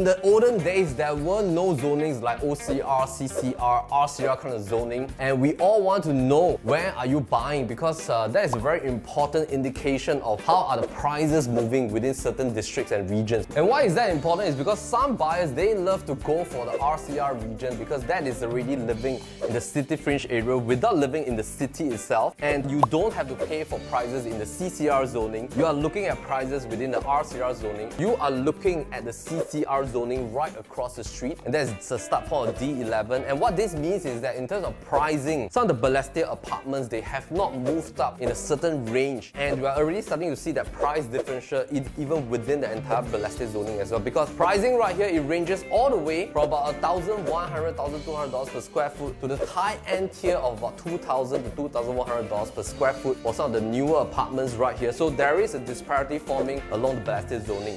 In the olden days, there were no zonings like OCR, CCR, RCR kind of zoning, and we all want to know where are you buying, because that is a very important indication of how are the prices moving within certain districts and regions. And why is that important is because some buyers, they love to go for the RCR region because that is already living in the city fringe area without living in the city itself, and you don't have to pay for prices in the CCR zoning. You are looking at prices within the RCR zoning. You are looking at the CCR zoning right across the street, and that's the start point of D11. And what this means is that in terms of pricing, some of the balestier apartments, they have not moved up in a certain range, and we're already starting to see that price differential even within the entire balestier zoning as well, because pricing right here, it ranges all the way from about $1,100, $1,200 per square foot to the high end tier of about $2,000 to $2,100 per square foot for some of the newer apartments right here. So there is a disparity forming along the balestier zoning.